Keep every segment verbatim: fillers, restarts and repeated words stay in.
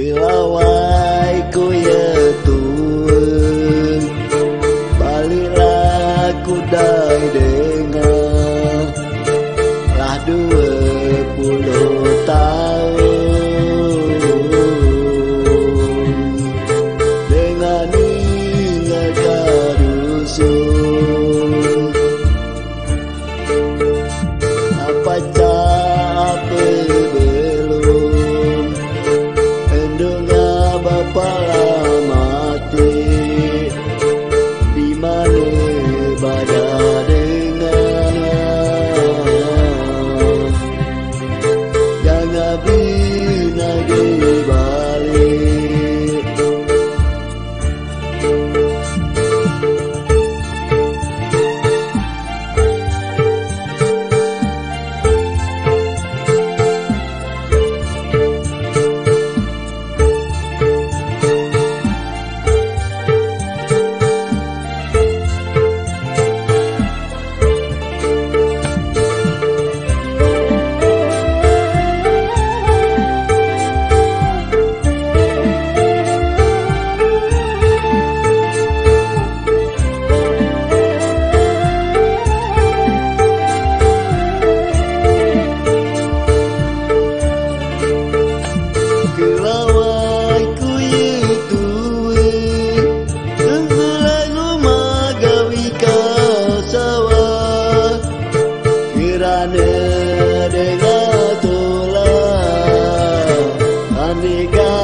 Kelawai ko yetuin, balilah ku dai dengar lah dua puluh tahun dengan ingat karusun apa capek belum endungnya bapa mati di mana badan dengan jangan bina di balik ganti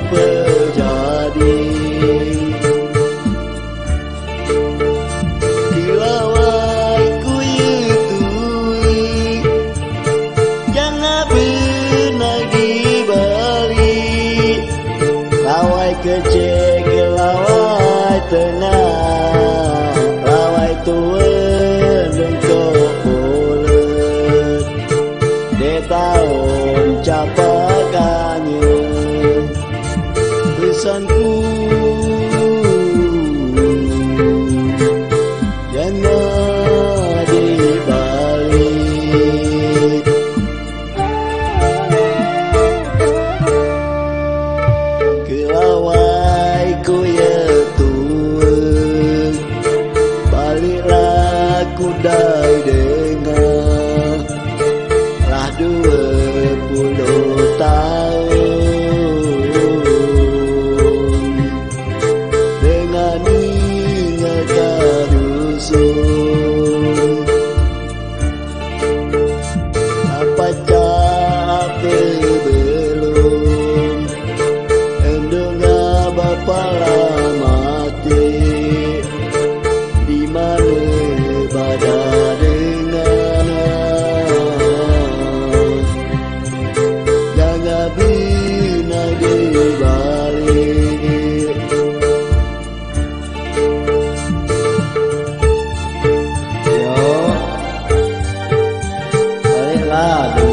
terjadi Kelawai ku yutui jangan benar dibali Kelawai kecil, Kelawai tengah Kelawai tua dan kau pulut di tahun capakannya sanku jangan dibalik. Kelawai ku yutui baliklah ku dai dengar lah dua puluh tahun apa capek belum endungnya bapa mati di mana badan dengan jangan bina dibalik. Jangan dia balik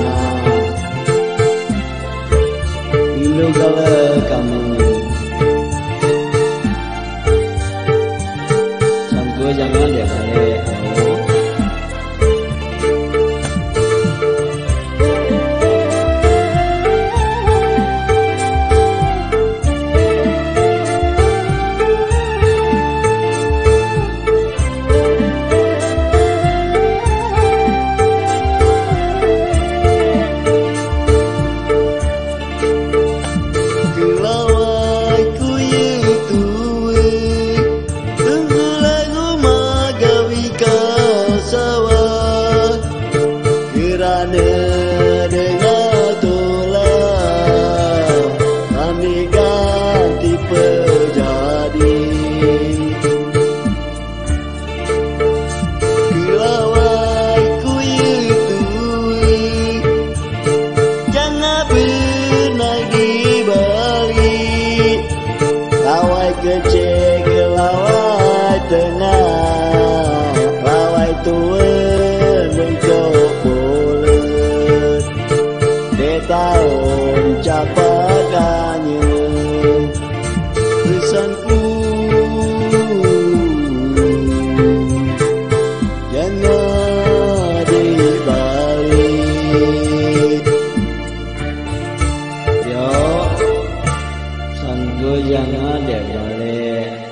kecil, Kelawai tengah, Kelawai tua mencok bulat di tahun capakannya pesanku jangan dibalik. Yo dân á đều gọi là